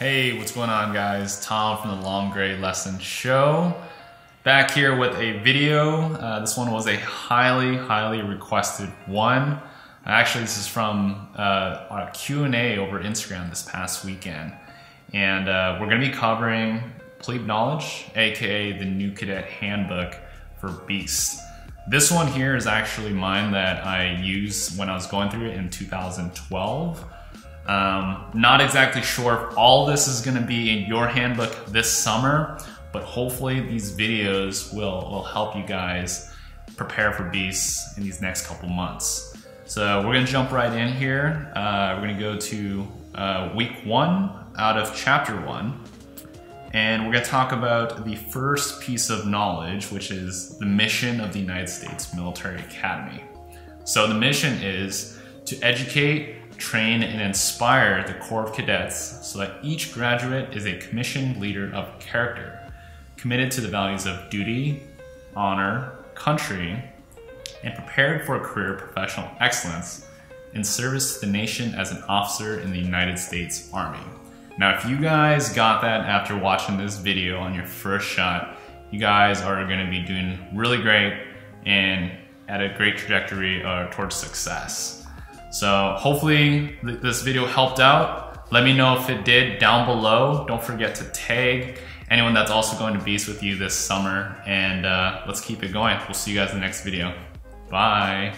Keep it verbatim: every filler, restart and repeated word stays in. Hey, what's going on, guys? Tom from the Long Gray Lesson Show. Back here with a video. Uh, this one was a highly, highly requested one. Actually, this is from uh, our Q and A over Instagram this past weekend. And uh, we're gonna be covering Plebe Knowledge, A K A the New Cadet Handbook for Beasts. This one here is actually mine that I used when I was going through it in two thousand twelve. Um, not exactly sure if all this is going to be in your handbook this summer, but hopefully these videos will, will help you guys prepare for beasts in these next couple months. So we're going to jump right in here. Uh, we're going to go to uh, week one out of chapter one, and we're going to talk about the first piece of knowledge, which is the mission of the United States Military Academy. So the mission is to educate, train, and inspire the Corps of Cadets so that each graduate is a commissioned leader of character, committed to the values of duty, honor, country, and prepared for a career of professional excellence in service to the nation as an officer in the United States Army. Now, if you guys got that after watching this video on your first shot, you guys are going to be doing really great and at a great trajectory uh, towards success. So hopefully th this video helped out. Let me know if it did down below. Don't forget to tag anyone that's also going to Beast with you this summer. And uh, let's keep it going. We'll see you guys in the next video. Bye.